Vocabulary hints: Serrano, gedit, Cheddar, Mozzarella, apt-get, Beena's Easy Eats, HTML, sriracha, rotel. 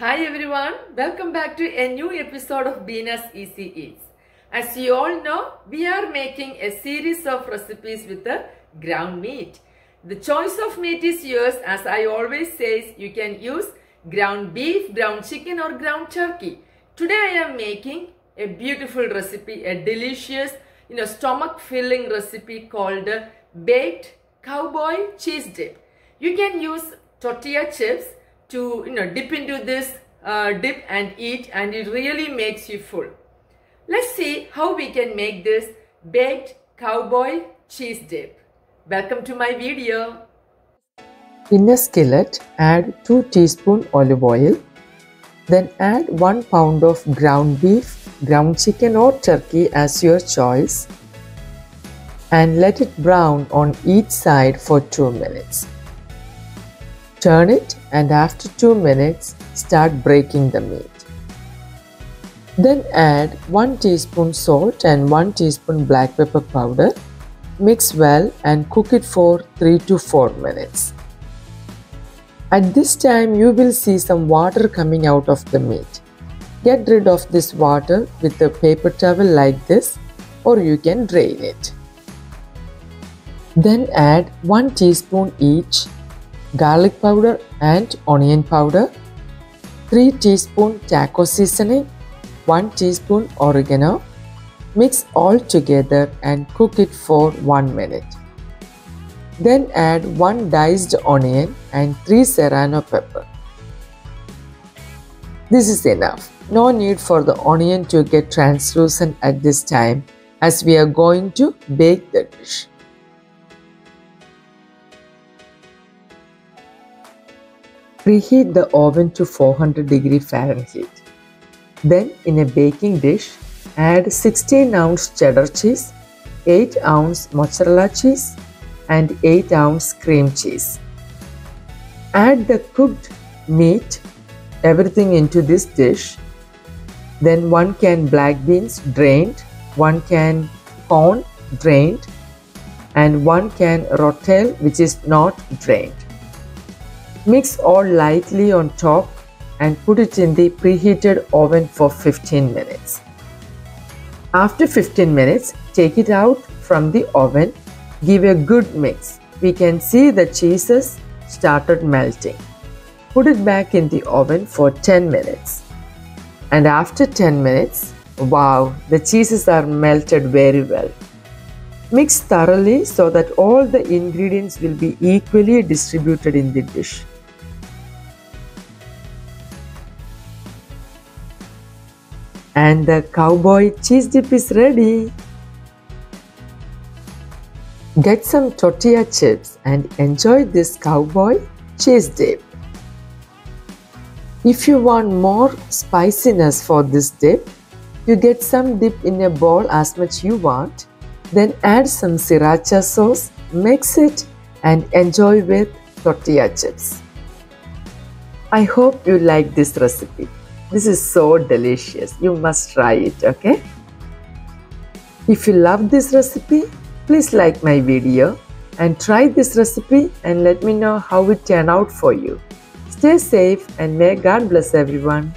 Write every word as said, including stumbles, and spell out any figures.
Hi everyone, welcome back to a new episode of Beena's Easy Eats. As you all know, we are making a series of recipes with the ground meat. The choice of meat is yours. As I always say, you can use ground beef, ground chicken or ground turkey. Today I am making a beautiful recipe, a delicious, you know, stomach filling recipe called baked cowboy cheese dip. You can use tortilla chips to you know dip into this uh, dip and eat, and it really makes you full. Let's see how we can make this baked cowboy cheese dip. Welcome to my video. In a skillet, add two teaspoons olive oil. Then add one pound of ground beef, ground chicken or turkey as your choice, and let it brown on each side for two minutes. Turn it, and after two minutes, start breaking the meat. Then add one teaspoon salt and one teaspoon black pepper powder. Mix well and cook it for three to four minutes. At this time, you will see some water coming out of the meat. Get rid of this water with a paper towel like this, or you can drain it. Then add one teaspoon each garlic powder and onion powder, three teaspoons taco seasoning, one teaspoon oregano. Mix all together and cook it for one minute. Then add one diced onion and three serrano pepper. This is enough. No need for the onion to get translucent at this time, as we are going to bake the dish. Preheat the oven to four hundred degrees Fahrenheit. Then in a baking dish, add sixteen ounce cheddar cheese, eight ounce mozzarella cheese and eight ounce cream cheese. Add the cooked meat, everything into this dish. Then one can black beans drained, one can corn drained and one can rotel which is not drained. Mix all lightly on top and put it in the preheated oven for fifteen minutes. After fifteen minutes, take it out from the oven. Give a good mix. We can see the cheeses started melting. Put it back in the oven for ten minutes. And after ten minutes, wow, the cheeses are melted very well. Mix thoroughly so that all the ingredients will be equally distributed in the dish. And the cowboy cheese dip is ready. Get some tortilla chips and enjoy this cowboy cheese dip. If you want more spiciness for this dip, you get some dip in a bowl as much you want. Then add some sriracha sauce, mix it and enjoy with tortilla chips. I hope you like this recipe. This is so delicious. You must try it, okay? If you love this recipe, please like my video and try this recipe and let me know how it turned out for you. Stay safe and may God bless everyone.